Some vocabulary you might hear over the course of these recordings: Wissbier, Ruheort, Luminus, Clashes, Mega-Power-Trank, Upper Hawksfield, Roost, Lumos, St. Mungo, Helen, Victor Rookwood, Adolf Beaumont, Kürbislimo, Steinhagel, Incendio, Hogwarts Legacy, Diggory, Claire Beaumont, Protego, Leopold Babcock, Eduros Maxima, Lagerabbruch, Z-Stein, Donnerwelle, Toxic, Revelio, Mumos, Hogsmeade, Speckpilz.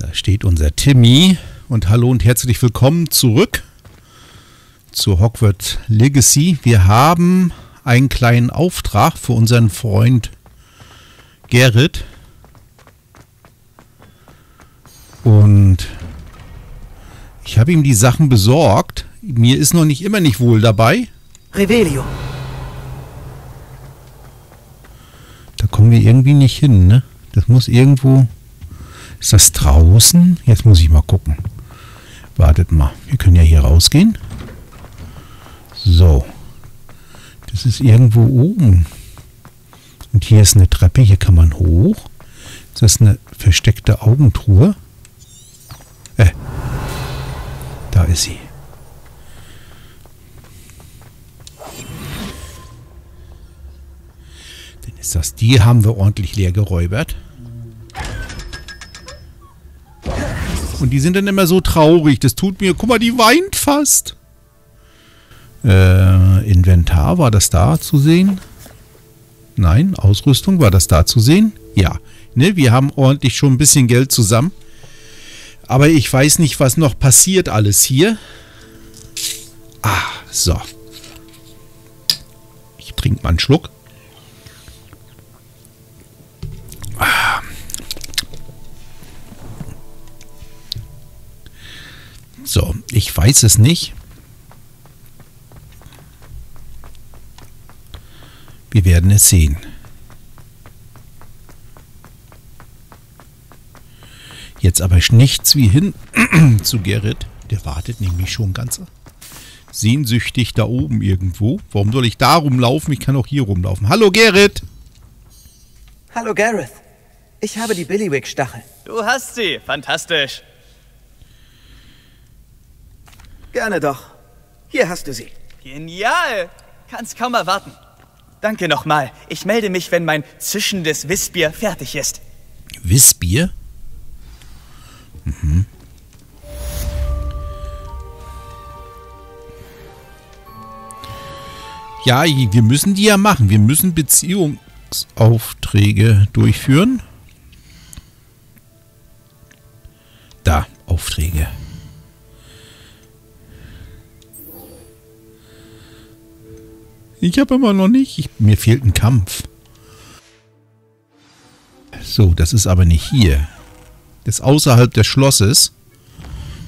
Da steht unser Timmy. Und hallo und herzlich willkommen zurück zur Hogwarts Legacy. Wir haben einen kleinen Auftrag für unseren Freund Gerrit. Und ich habe ihm die Sachen besorgt. Mir ist noch nicht immer nicht wohl dabei. Revelio. Da kommen wir irgendwie nicht hin, ne? Das muss irgendwo... Ist das draußen? Jetzt muss ich mal gucken. Wartet mal. Wir können ja hier rausgehen. So. Das ist irgendwo oben. Und hier ist eine Treppe. Hier kann man hoch. Ist das eine versteckte Augentruhe? Da ist sie. Dann ist das. Die haben wir ordentlich leer geräubert. Und die sind dann immer so traurig. Das tut mir... Guck mal, die weint fast. Inventar, war das da zu sehen? Nein, Ausrüstung, war das da zu sehen? Ja. Ne, wir haben ordentlich schon ein bisschen Geld zusammen. Aber ich weiß nicht, was noch passiert alles hier. Ah, so. Ich trinke mal einen Schluck. So, ich weiß es nicht. Wir werden es sehen. Jetzt aber nichts wie hin zu Gerrit. Der wartet nämlich schon ganz sehnsüchtig da oben irgendwo. Warum soll ich da rumlaufen? Ich kann auch hier rumlaufen. Hallo Gerrit! Hallo Gareth. Ich habe die Billywig-Stachel. Du hast sie. Fantastisch. Gerne doch. Hier hast du sie. Genial! Kann's kaum erwarten. Danke nochmal. Ich melde mich, wenn mein zischendes Wissbier fertig ist. Wissbier? Mhm. Ja, wir müssen die ja machen. Wir müssen Beziehungsaufträge durchführen. Da, Aufträge. Ich habe immer noch nicht. Mir fehlt ein Kampf. So, das ist aber nicht hier. Das ist außerhalb des Schlosses.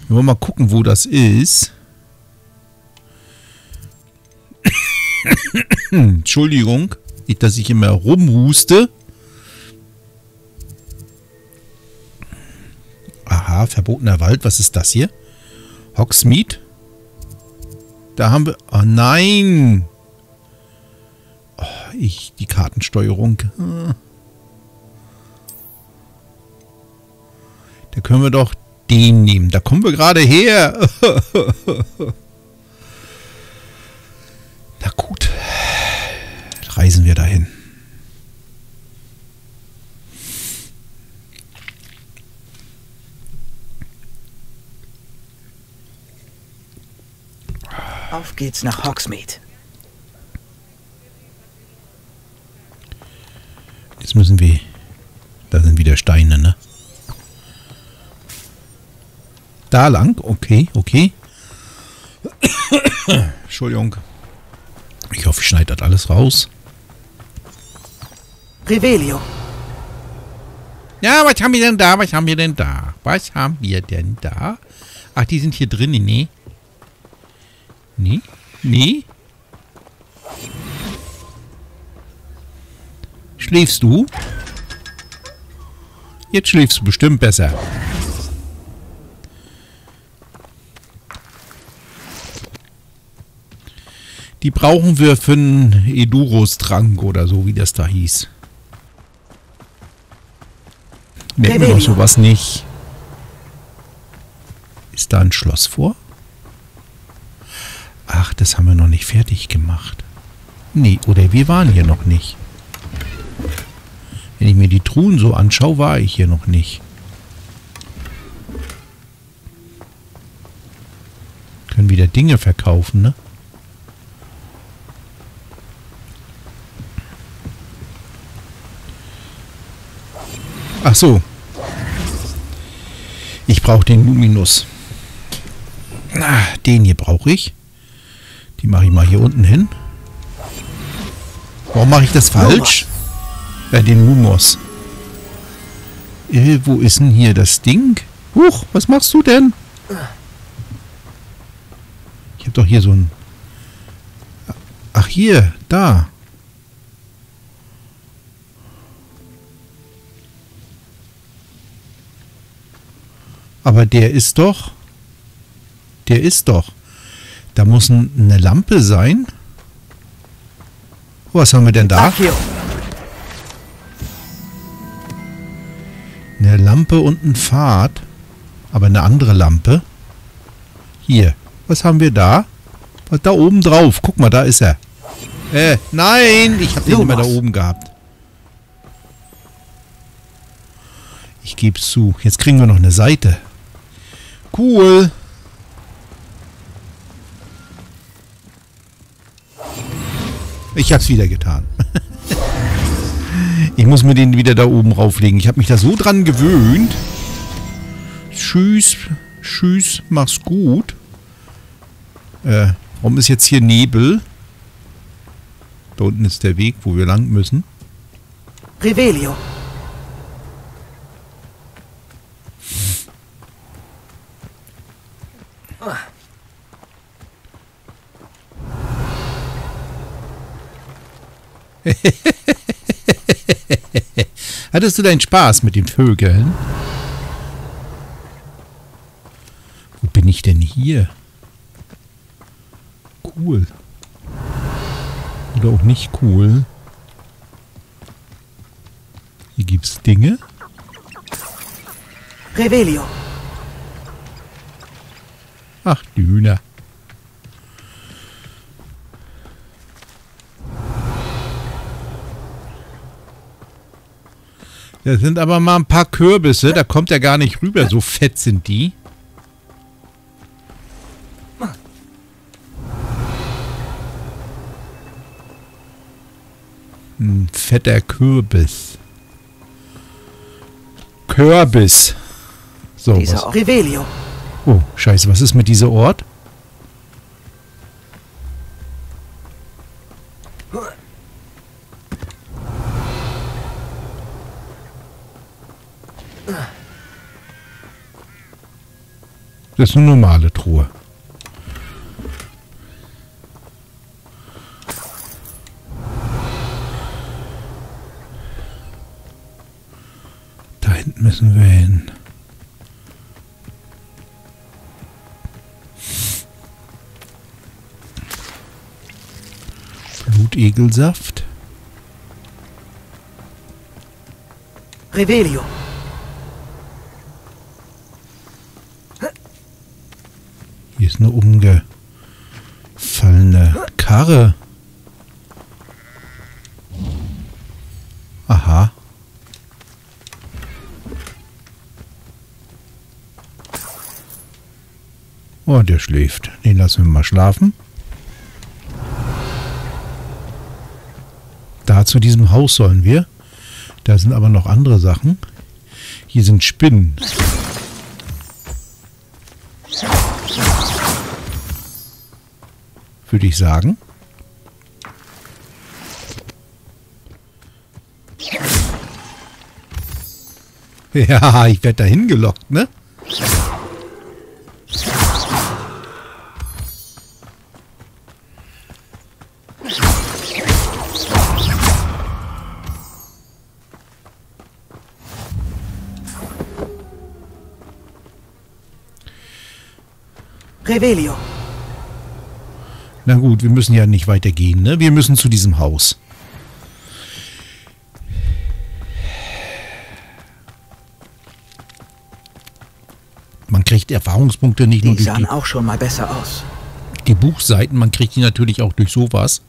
Wir wollen mal gucken, wo das ist. Entschuldigung, nicht, dass ich immer rumhuste. Aha, verbotener Wald. Was ist das hier? Hogsmeade. Da haben wir... Oh nein! Die Kartensteuerung. Da können wir doch den nehmen. Da kommen wir gerade her. Na gut. Reisen wir dahin. Auf geht's nach Hogsmeade. Jetzt müssen wir... Da sind wieder Steine, ne? Da lang? Okay, okay. Entschuldigung. Ich hoffe, ich schneide das alles raus. Revelio. Ja, was haben wir denn da? Was haben wir denn da? Was haben wir denn da? Ach, die sind hier drin. Nee. Nee? Nee? Schläfst du? Jetzt schläfst du bestimmt besser. Die brauchen wir für einen Eduros-Trank oder so, wie das da hieß. Merken wir doch sowas nicht. Ist da ein Schloss vor? Ach, das haben wir noch nicht fertig gemacht. Nee, oder wir waren hier noch nicht. Wenn ich mir die Truhen so anschaue, war ich hier noch nicht. Können wieder Dinge verkaufen, ne? Ach so. Ich brauche den Luminus. Den hier brauche ich. Die mache ich mal hier unten hin. Warum mache ich das falsch? Den Mumos. Wo ist denn hier das Ding? Huch, was machst du denn? Ich habe doch hier so ein... Ach, hier, da. Aber der ist doch... Da muss eine Lampe sein. Was haben wir denn da? Eine Lampe und ein Pfad. Aber eine andere Lampe. Hier. Was haben wir da? Da oben drauf. Guck mal, da ist er. Nein! Ich habe den immer da oben gehabt. Ich gebe es zu. Jetzt kriegen wir noch eine Seite. Cool. Ich hab's wieder getan. Ich muss mir den wieder da oben rauflegen. Ich habe mich da so dran gewöhnt. Tschüss. Tschüss. Mach's gut. Warum ist jetzt hier Nebel? Da unten ist der Weg, wo wir lang müssen. Revelio. Hattest du deinen Spaß mit den Vögeln? Wo bin ich denn hier? Cool. Oder auch nicht cool. Hier gibt's Dinge. Revelio. Ach, die Hühner. Da sind aber mal ein paar Kürbisse, da kommt er gar nicht rüber, so fett sind die. Ein fetter Kürbis. So, dieser Ort. Oh, scheiße, was ist mit diesem Ort? Das ist eine normale Truhe. Da hinten müssen wir hin. Blutegelsaft. Revelio. Hier ist eine umgefallene Karre. Aha. Oh, der schläft. Den lassen wir mal schlafen. Da zu diesem Haus sollen wir. Da sind aber noch andere Sachen. Hier sind Spinnen. Würde ich sagen. Ja, ich werde da hingelockt, ne? Revelio. Na gut, wir müssen ja nicht weitergehen, ne? Wir müssen zu diesem Haus. Man kriegt Erfahrungspunkte nicht nur durch die... Die sahen auch schon mal besser aus. Die Buchseiten, man kriegt die natürlich auch durch sowas.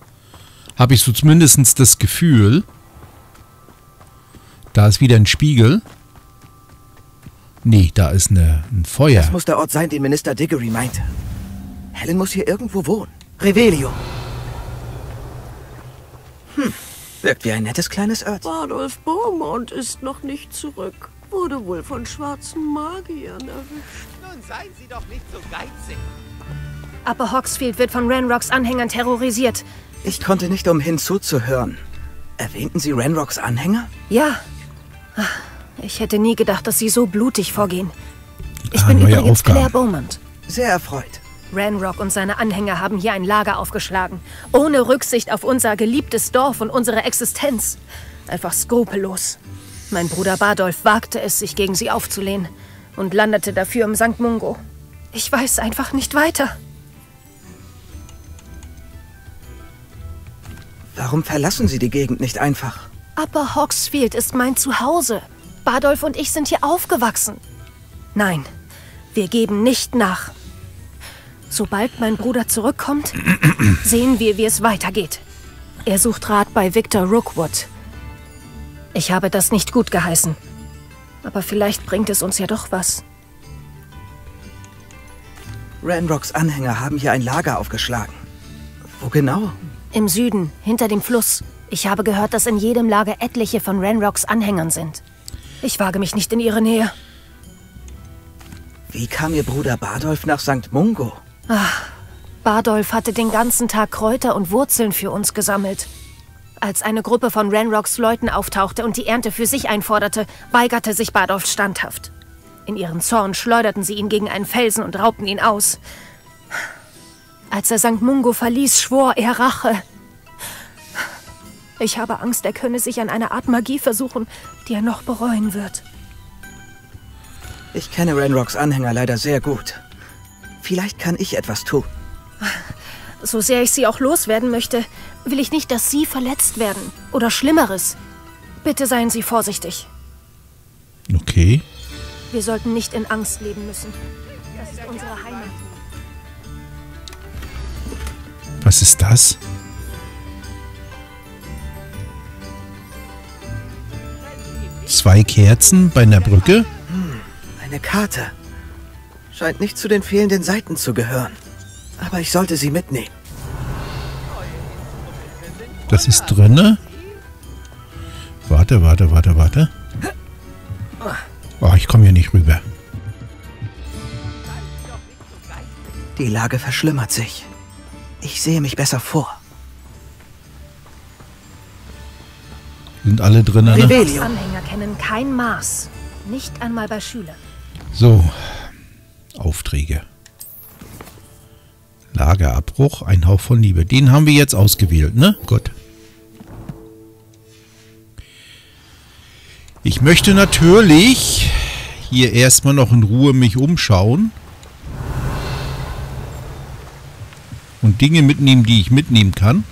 Habe ich so zumindest das Gefühl. Da ist wieder ein Spiegel. Nee, da ist ein Feuer. Das muss der Ort sein, den Minister Diggory meinte. Helen muss hier irgendwo wohnen. Revelio. Wirkt wie ein nettes kleines Örtchen. Adolf Beaumont ist noch nicht zurück. Wurde wohl von schwarzen Magiern erwischt. Nun seien Sie doch nicht so geizig. Upper Hawksfield wird von Ranroks Anhängern terrorisiert. Ich konnte nicht umhin zuzuhören. Erwähnten Sie Ranroks Anhänger? Ja. Ich hätte nie gedacht, dass Sie so blutig vorgehen. Ich bin übrigens Claire Beaumont. Sehr erfreut. Ranrok und seine Anhänger haben hier ein Lager aufgeschlagen. Ohne Rücksicht auf unser geliebtes Dorf und unsere Existenz. Einfach skrupellos. Mein Bruder Bardolph wagte es, sich gegen sie aufzulehnen und landete dafür im St. Mungo. Ich weiß einfach nicht weiter. Warum verlassen Sie die Gegend nicht einfach? Upper Hawksfield ist mein Zuhause. Bardolph und ich sind hier aufgewachsen. Nein, wir geben nicht nach. Sobald mein Bruder zurückkommt, sehen wir, wie es weitergeht. Er sucht Rat bei Victor Rookwood. Ich habe das nicht gut geheißen. Aber vielleicht bringt es uns ja doch was. Ranroks Anhänger haben hier ein Lager aufgeschlagen. Wo genau? Im Süden, hinter dem Fluss. Ich habe gehört, dass in jedem Lager etliche von Ranroks Anhängern sind. Ich wage mich nicht in ihre Nähe. Wie kam Ihr Bruder Bardolph nach St. Mungo? Ach, Bardolph hatte den ganzen Tag Kräuter und Wurzeln für uns gesammelt. Als eine Gruppe von Ranroks Leuten auftauchte und die Ernte für sich einforderte, weigerte sich Bardolph standhaft. In ihren Zorn schleuderten sie ihn gegen einen Felsen und raubten ihn aus. Als er St. Mungo verließ, schwor er Rache. Ich habe Angst, er könne sich an einer Art Magie versuchen, die er noch bereuen wird. Ich kenne Ranroks Anhänger leider sehr gut. Vielleicht kann ich etwas tun. So sehr ich sie auch loswerden möchte, will ich nicht, dass Sie verletzt werden. Oder Schlimmeres. Bitte seien Sie vorsichtig. Okay. Wir sollten nicht in Angst leben müssen. Das ist unsere Heimat. Was ist das? Zwei Kerzen bei einer Brücke? Eine Karte. Scheint nicht zu den fehlenden Seiten zu gehören. Aber ich sollte sie mitnehmen. Das ist drinne. Warte. Oh, ich komme hier nicht rüber. Die Lage verschlimmert sich. Ich sehe mich besser vor. Sind alle drinne, ne? Anhänger kennen kein Maß. Nicht einmal bei Schülern. So. Aufträge. Lagerabbruch, ein Hauch von Liebe. Den haben wir jetzt ausgewählt, ne? Gut. Ich möchte natürlich hier erstmal noch in Ruhe mich umschauen. Und Dinge mitnehmen, die ich mitnehmen kann.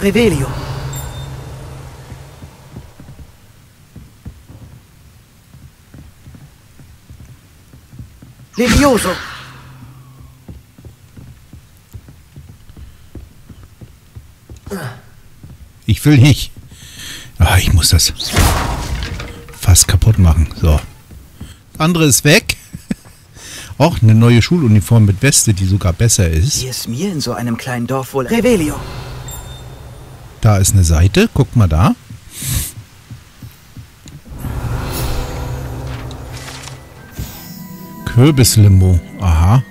Revelio. Levioso. Ich will nicht. Ah, ich muss das fast kaputt machen. So. Andere ist weg. Auch eine neue Schuluniform mit Weste, die sogar besser ist. Wie es mir in so einem kleinen Dorf wohl... Revelio. Da ist eine Seite. Guck mal da. Kürbislimo. Aha.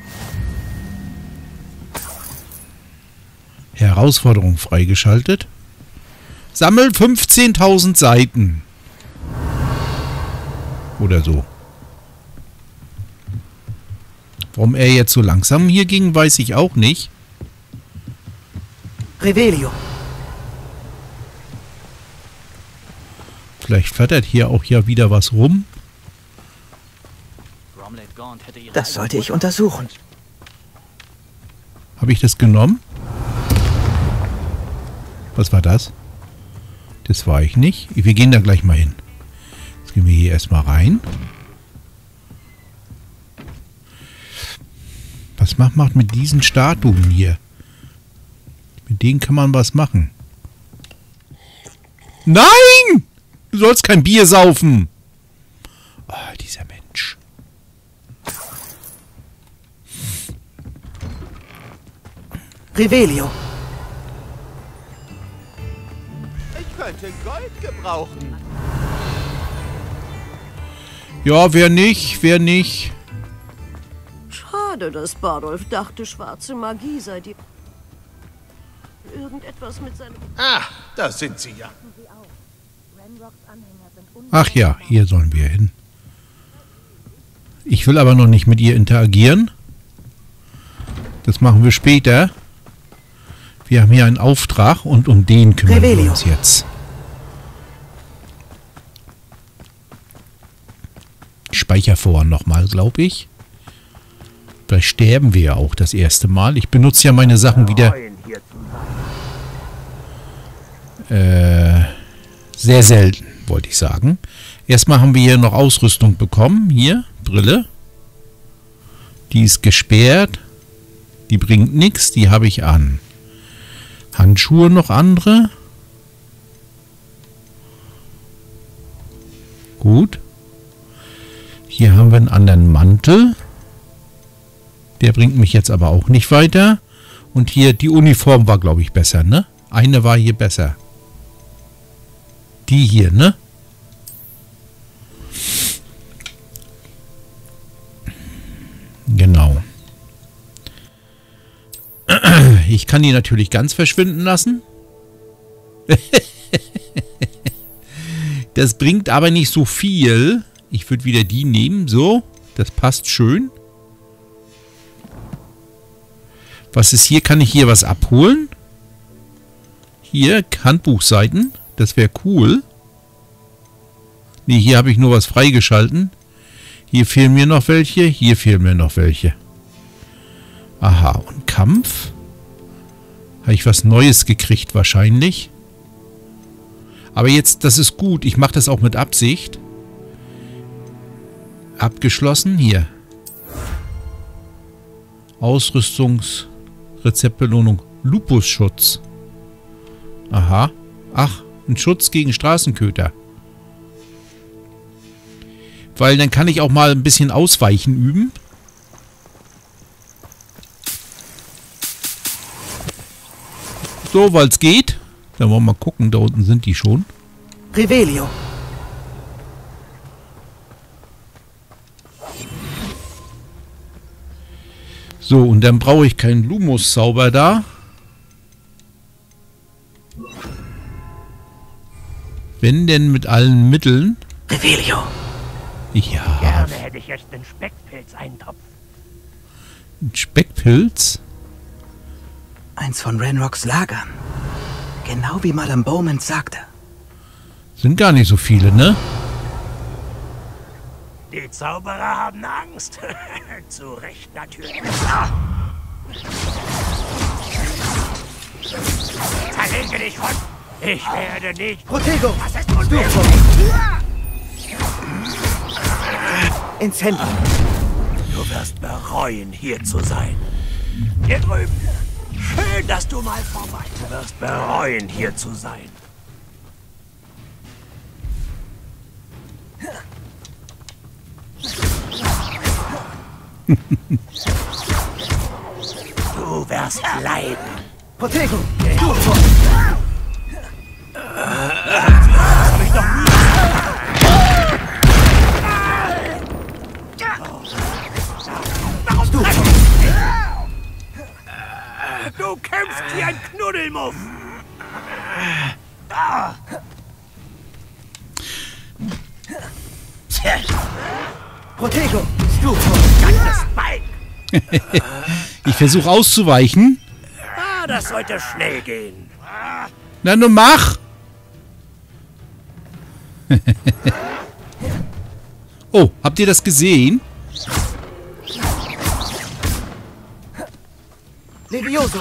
Herausforderung freigeschaltet. Sammel 15.000 Seiten. Oder so. Warum er jetzt so langsam hier ging, weiß ich auch nicht. Revelio. Vielleicht flattert hier auch ja wieder was rum. Das sollte ich untersuchen. Habe ich das genommen? Was war das? Das war ich nicht. Wir gehen da gleich mal hin. Jetzt gehen wir hier erstmal rein. Was macht man mit diesen Statuen hier? Mit denen kann man was machen. Nein! Du sollst kein Bier saufen. Oh, dieser Mensch. Revelio. Ich könnte Gold gebrauchen. Ja, wer nicht, wer nicht. Schade, dass Bardolph dachte, schwarze Magie sei die... Irgendetwas mit seinem... Ah, da sind sie ja. Ach ja, hier sollen wir hin. Ich will aber noch nicht mit ihr interagieren. Das machen wir später. Wir haben hier einen Auftrag und um den kümmern wir uns jetzt. Speicher vor nochmal, glaube ich. Vielleicht sterben wir ja auch das erste Mal. Ich benutze ja meine Sachen wieder... sehr selten, wollte ich sagen. Erstmal haben wir hier noch Ausrüstung bekommen. Hier, Brille. Die ist gesperrt. Die bringt nichts, die habe ich an. Handschuhe noch andere. Gut. Hier haben wir einen anderen Mantel. Der bringt mich jetzt aber auch nicht weiter. Und hier, die Uniform war, glaube ich, besser, ne? Eine war hier besser. Die hier, ne? Genau. Ich kann die natürlich ganz verschwinden lassen. Das bringt aber nicht so viel. Ich würde wieder die nehmen, so. Das passt schön. Was ist hier? Kann ich hier was abholen? Hier, Handbuchseiten. Das wäre cool. Ne, hier habe ich nur was freigeschalten. Hier fehlen mir noch welche. Hier fehlen mir noch welche. Aha, und Kampf? Habe ich was Neues gekriegt wahrscheinlich. Aber jetzt, das ist gut. Ich mache das auch mit Absicht. Abgeschlossen. Hier. Ausrüstungsrezeptbelohnung. Lupusschutz. Aha. Ach, ein Schutz gegen Straßenköter. Weil dann kann ich auch mal ein bisschen Ausweichen üben. So, weil es geht. Dann wollen wir mal gucken, da unten sind die schon. Revelio. So, und dann brauche ich keinen Lumos-Zauber da. Wenn denn mit allen Mitteln. Revelio. Ja. Gerne hätte ich jetzt den Speckpilz eintopfen. Ein Speckpilz? Eins von Ranroks Lagern. Genau wie Madame Bowman sagte. Sind gar nicht so viele, ne? Die Zauberer haben Angst. Zu Recht natürlich. Verlege dich runter. Ich werde nicht... Protego! Was ist unmöglich? Incendio! Du wirst bereuen, hier zu sein. Hier drüben. Schön, dass du mal vorbei bist. Du wirst bereuen, hier zu sein. Du wirst leiden. Protego! Du vor! Das hab ich noch nie Du kämpfst wie ein Knuddelmuff! Protego! Ich versuche auszuweichen. Ah, das sollte schnell gehen. Na, nun mach! Oh, habt ihr das gesehen? Levioso!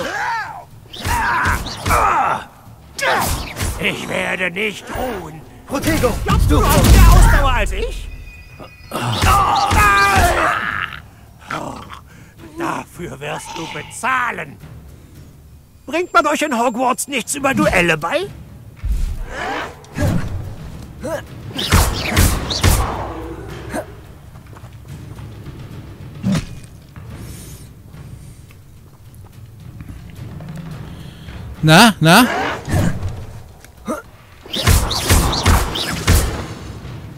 Ich werde nicht ruhen. Protego! Glaubst du hast mehr Ausdauer als ich? Oh, dafür wirst du bezahlen. Bringt man euch in Hogwarts nichts über Duelle bei? Na?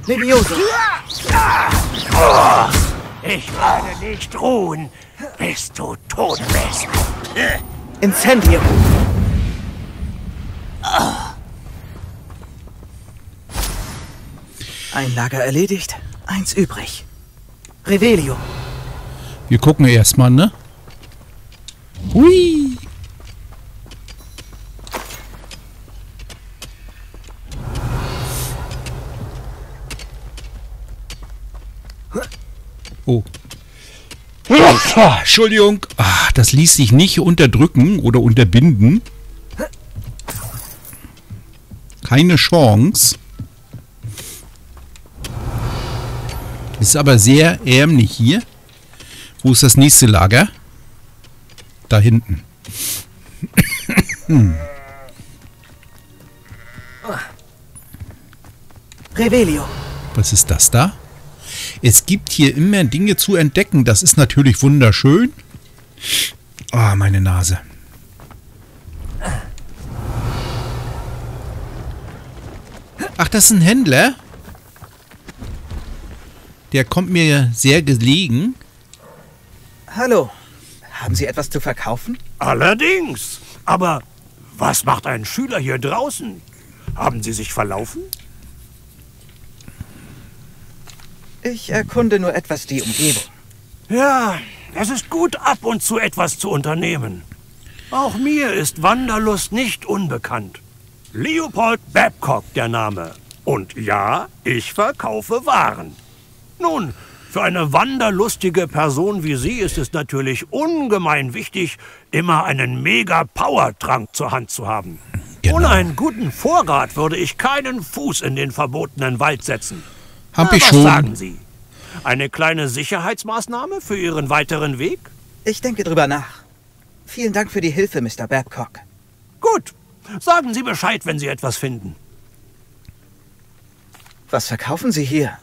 Levioso! Oh, ich werde nicht ruhen, bis du tot bist. Incendio! Ein Lager erledigt, eins übrig. Revelio. Wir gucken erstmal, ne? Hui! Oh. Entschuldigung. Ach, das ließ sich nicht unterdrücken oder unterbinden. Keine Chance. Ist aber sehr ärmlich hier. Wo ist das nächste Lager? Da hinten. Revelio. Was ist das da? Es gibt hier immer Dinge zu entdecken. Das ist natürlich wunderschön. Ah, meine Nase. Ach, das ist ein Händler. Der kommt mir sehr gelegen. Hallo. Haben Sie etwas zu verkaufen? Allerdings. Aber was macht ein Schüler hier draußen? Haben Sie sich verlaufen? Ich erkunde nur etwas die Umgebung. Ja, es ist gut, ab und zu etwas zu unternehmen. Auch mir ist Wanderlust nicht unbekannt. Leopold Babcock der Name. Und ja, ich verkaufe Waren. Nun, für eine wanderlustige Person wie Sie ist es natürlich ungemein wichtig, immer einen Mega-Power-Trank zur Hand zu haben. Genau. Ohne einen guten Vorrat würde ich keinen Fuß in den verbotenen Wald setzen. Hab ich schon. Was sagen Sie? Eine kleine Sicherheitsmaßnahme für Ihren weiteren Weg? Ich denke drüber nach. Vielen Dank für die Hilfe, Mr. Babcock. Gut. Sagen Sie Bescheid, wenn Sie etwas finden. Was verkaufen Sie hier?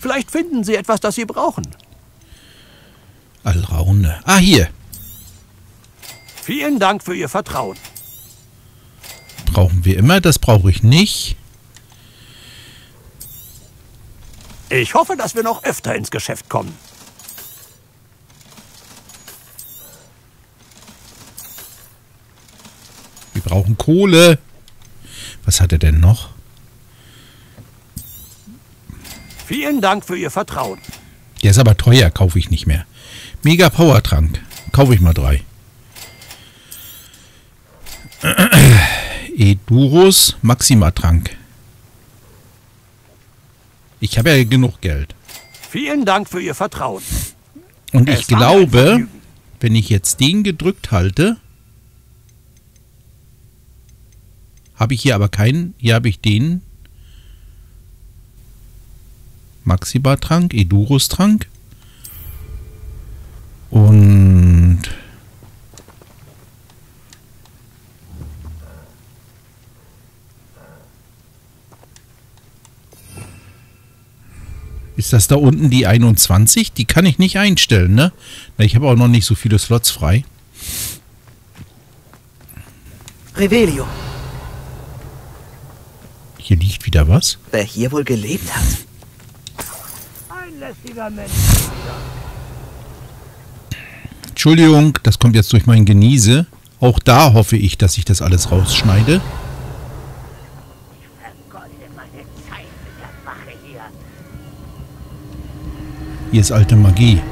Vielleicht finden Sie etwas, das Sie brauchen. Alraune. Ah, hier. Vielen Dank für Ihr Vertrauen. Brauchen wir immer, das brauche ich nicht. Ich hoffe, dass wir noch öfter ins Geschäft kommen. Wir brauchen Kohle. Was hat er denn noch? Vielen Dank für Ihr Vertrauen. Der ist aber teuer, kaufe ich nicht mehr. Mega-Power-Trank. Kaufe ich mal 3. Eduros Maxima Trank. Ich habe ja genug Geld. Vielen Dank für Ihr Vertrauen. Und ich glaube, wenn ich jetzt den gedrückt halte, habe ich hier aber keinen. Hier habe ich den Maxima-Trank, Eduros-Trank und ist das da unten die 21? Die kann ich nicht einstellen, ne? Ich habe auch noch nicht so viele Slots frei. Revelio. Hier liegt wieder was. Wer hier wohl gelebt hat? Entschuldigung, das kommt jetzt durch mein Geniese. Auch da hoffe ich, dass ich das alles rausschneide. Hier ist alte Magie.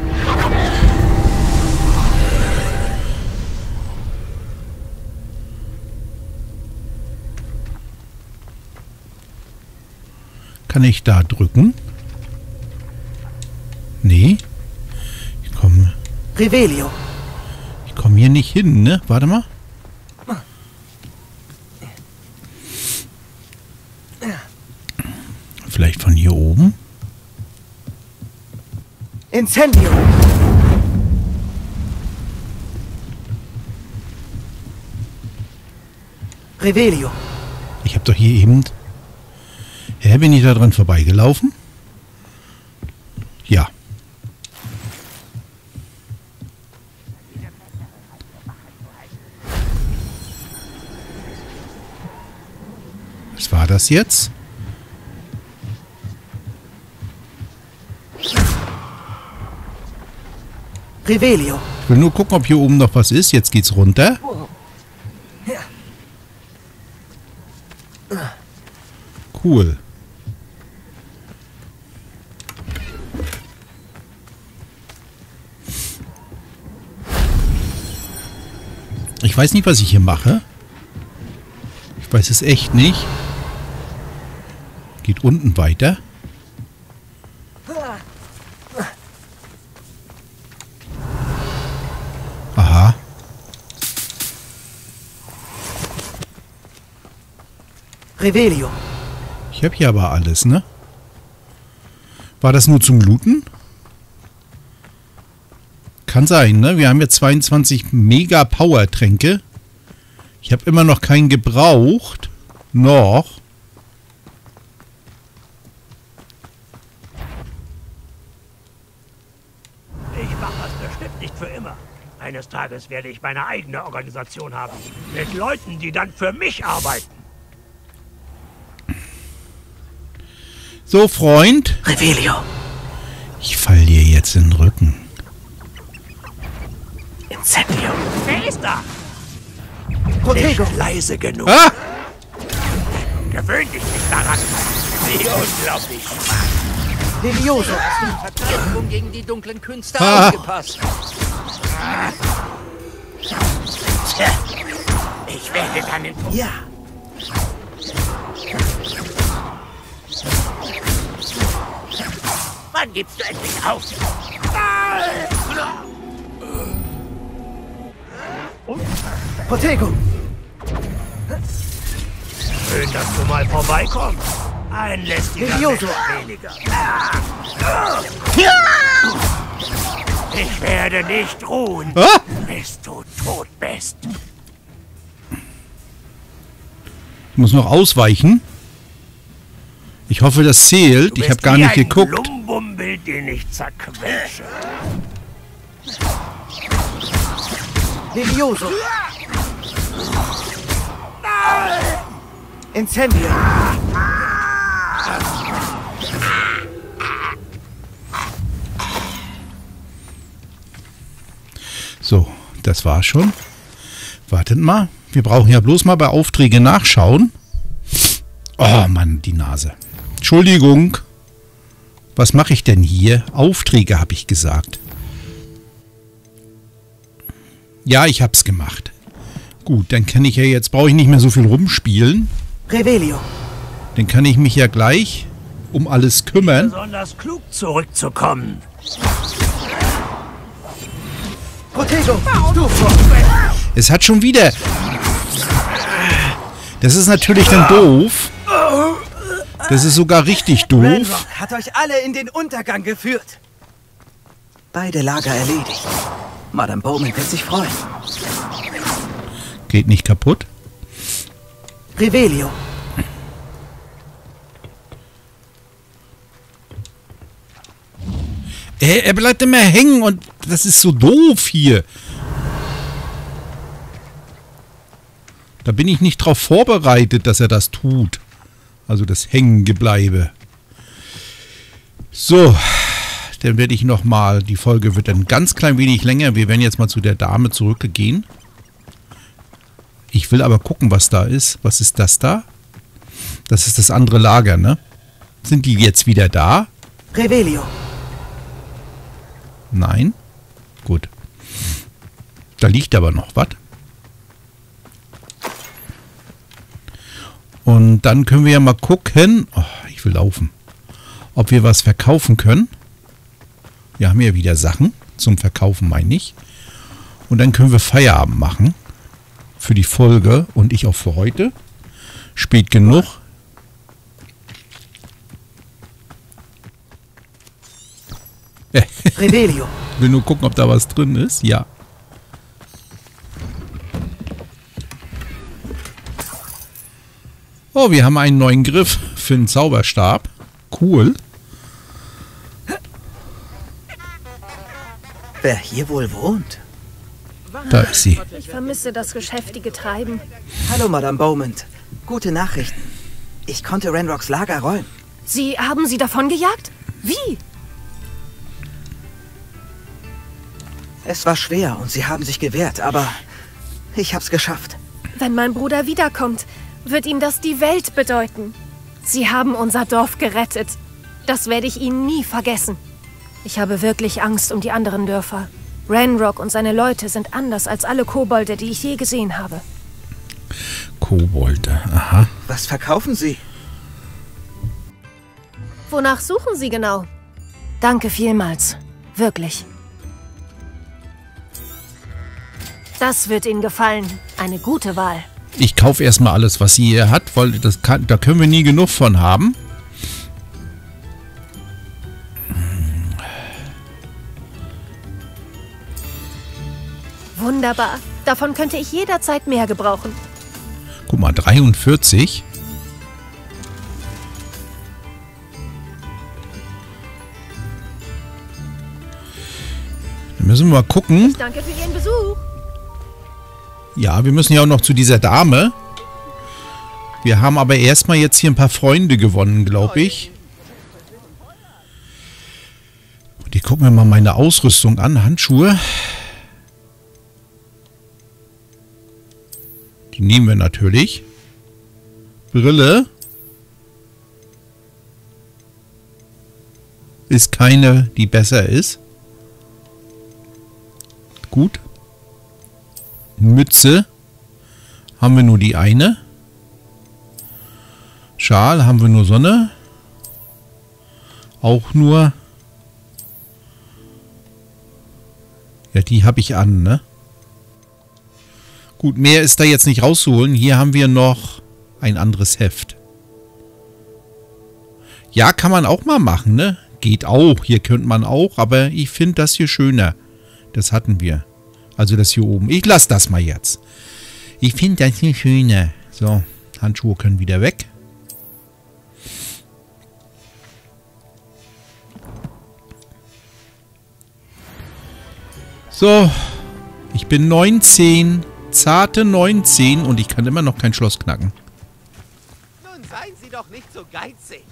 Kann ich da drücken? Nee. Ich komme. Revelio. Ich komme hier nicht hin, ne? Warte mal. Vielleicht von hier oben? Incendio. Revelio. Ich habe doch hier eben. Hä, bin ich da dran vorbeigelaufen? Ja. Was war das jetzt? Revelio. Ich will nur gucken, ob hier oben noch was ist. Jetzt geht's runter. Cool. Ich weiß nicht, was ich hier mache. Ich weiß es echt nicht. Geht unten weiter. Aha. Revelio. Ich habe hier aber alles, ne? War das nur zum Looten? Kann sein, ne? Wir haben jetzt 22 Mega-Power-Tränke. Ich habe immer noch keinen gebraucht. Noch. Ich mache das bestimmt nicht für immer. Eines Tages werde ich meine eigene Organisation haben. Mit Leuten, die dann für mich arbeiten. So, Freund. Revelio. Ich falle dir jetzt in den Rücken. Incendio. Wer ist da? Protego. Nicht leise genug. Ah! Gewöhn dich nicht daran. Wie unglaublich. Levioso. Verteidigung gegen die dunklen Künste aufgepasst. Tja. Ich werde deinen... Ja. Wann gibst du endlich auf? Protego! Schön, dass du mal vorbeikommst. Ein lästiger weniger. Ich werde nicht ruhen, bis du tot bist. Ich muss noch ausweichen. Ich hoffe, das zählt. Ich habe gar nicht geguckt. Lumbumbel, den ich zerquetsche. Levioso. Incendio. So, das war schon. Wartet mal. Wir brauchen ja bloß mal bei Aufträgen nachschauen. Oh Mann, die Nase. Entschuldigung. Was mache ich denn hier? Aufträge, habe ich gesagt. Ja, ich hab's gemacht. Gut, dann kann ich ja jetzt... Brauche ich nicht mehr so viel rumspielen. Revelio. Dann kann ich mich ja gleich um alles kümmern. Besonders klug zurückzukommen. Protego. Es hat schon wieder... Das ist natürlich dann doof. Das ist sogar richtig doof. Ranrok hat euch alle in den Untergang geführt. Beide Lager erledigt. Madame Bowman wird sich freuen. Geht nicht kaputt. Revelio. Er bleibt immer hängen und das ist so doof hier. Da bin ich nicht drauf vorbereitet, dass er das tut. Also das Hängengebleibe. So, dann werde ich nochmal, die Folge wird dann ganz klein wenig länger. Wir werden jetzt mal zu der Dame zurückgehen. Ich will aber gucken, was da ist. Was ist das da? Das ist das andere Lager, ne? Sind die jetzt wieder da? Revelio. Nein? Gut. Da liegt aber noch was. Und dann können wir ja mal gucken, oh, ich will laufen, ob wir was verkaufen können. Wir haben ja wieder Sachen zum Verkaufen, meine ich. Und dann können wir Feierabend machen für die Folge und ich auch für heute. Spät genug. Revelio. Ich will nur gucken, ob da was drin ist. Ja. Oh, wir haben einen neuen Griff für den Zauberstab. Cool. Wer hier wohl wohnt? Da ist sie. Ich vermisse das geschäftige Treiben. Hallo, Madame Beaumont. Gute Nachrichten. Ich konnte Ranroks Lager räumen. Sie haben sie davon gejagt? Wie? Es war schwer und sie haben sich gewehrt, aber ich hab's geschafft. Wenn mein Bruder wiederkommt, wird ihm das die Welt bedeuten. Sie haben unser Dorf gerettet. Das werde ich Ihnen nie vergessen. Ich habe wirklich Angst um die anderen Dörfer. Ranrok und seine Leute sind anders als alle Kobolde, die ich je gesehen habe. Kobolde, aha. Was verkaufen Sie? Wonach suchen Sie genau? Danke vielmals. Wirklich. Das wird Ihnen gefallen. Eine gute Wahl. Ich kaufe erstmal alles, was sie hier hat, weil das kann, da können wir nie genug von haben. Wunderbar. Davon könnte ich jederzeit mehr gebrauchen. Guck mal, 43. Dann müssen wir mal gucken. Ich danke für Ihren Besuch. Ja, wir müssen ja auch noch zu dieser Dame. Wir haben aber erstmal jetzt hier ein paar Freunde gewonnen, glaube ich. Und ich gucke mir mal meine Ausrüstung an. Handschuhe. Die nehmen wir natürlich. Brille. Ist keine, die besser ist. Gut. Mütze haben wir nur die eine. Schal haben wir nur Sonne. Auch nur... Ja, die habe ich an, ne? Gut, mehr ist da jetzt nicht rauszuholen. Hier haben wir noch ein anderes Heft. Ja, kann man auch mal machen, ne? Geht auch. Hier könnte man auch, aber ich finde das hier schöner. Das hatten wir. Also das hier oben. Ich lasse das mal jetzt. Ich finde das nicht schöner. So, Handschuhe können wieder weg. So, ich bin 19. Zarte 19 und ich kann immer noch kein Schloss knacken. Nun seien Sie doch nicht so geizig.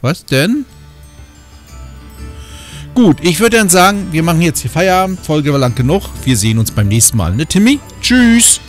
Was denn? Gut, ich würde dann sagen, wir machen jetzt hier Feierabend. Folge war lang genug. Wir sehen uns beim nächsten Mal, ne Timmy? Tschüss!